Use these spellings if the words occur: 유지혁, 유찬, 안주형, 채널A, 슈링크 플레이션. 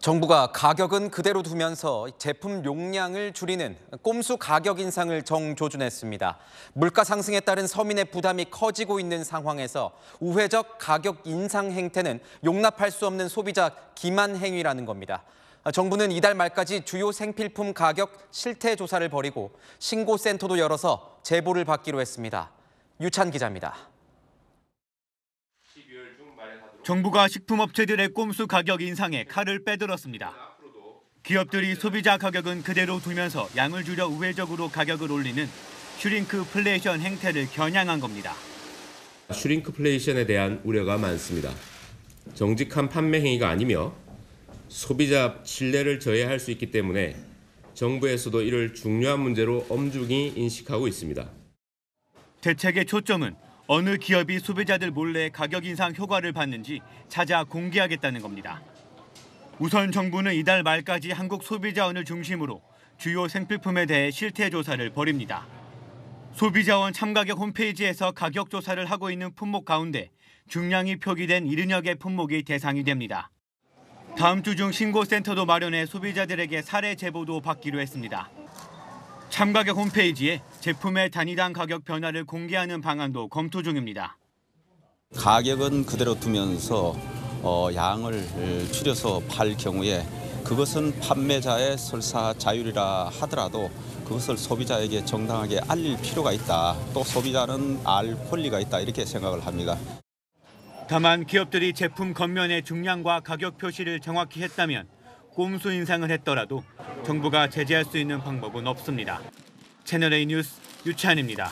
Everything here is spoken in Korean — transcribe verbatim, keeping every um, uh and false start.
정부가 가격은 그대로 두면서 제품 용량을 줄이는 꼼수 가격 인상을 정조준했습니다. 물가 상승에 따른 서민의 부담이 커지고 있는 상황에서 우회적 가격 인상 행태는 용납할 수 없는 소비자 기만 행위라는 겁니다. 정부는 이달 말까지 주요 생필품 가격 실태 조사를 벌이고 신고센터도 열어서 제보를 받기로 했습니다. 유찬 기자입니다. 정부가 식품업체들의 꼼수 가격 인상에 칼을 빼들었습니다. 기업들이 소비자 가격은 그대로 두면서 양을 줄여 우회적으로 가격을 올리는 슈링크 플레이션 행태를 겨냥한 겁니다. 슈링크 플레이션에 대한 우려가 많습니다. 정직한 판매 행위가 아니며 소비자 신뢰를 저해할 수 있기 때문에 정부에서도 이를 중요한 문제로 엄중히 인식하고 있습니다. 대책의 초점은 어느 기업이 소비자들 몰래 가격 인상 효과를 받는지 찾아 공개하겠다는 겁니다. 우선 정부는 이달 말까지 한국소비자원을 중심으로 주요 생필품에 대해 실태 조사를 벌입니다. 소비자원 참가격 홈페이지에서 가격 조사를 하고 있는 품목 가운데 중량이 표기된 일흔여 개 품목이 대상이 됩니다. 다음 주 중 신고센터도 마련해 소비자들에게 사례 제보도 받기로 했습니다. 참가격 홈페이지에 제품의 단위당 가격 변화를 공개하는 방안도 검토 중입니다. 가격은 그대로 두면서 어, 양을 줄여서 팔 경우에 그것은 판매자의 설사 자율이라 하더라도 그것을 소비자에게 정당하게 알릴 필요가 있다. 또 소비자는 알 권리가 있다. 이렇게 생각을 합니다. 다만 기업들이 제품 겉면의 중량과 가격 표시를 정확히 했다면 꼼수 인상을 했더라도 정부가 제재할 수 있는 방법은 없습니다. 채널A 뉴스 유찬입니다.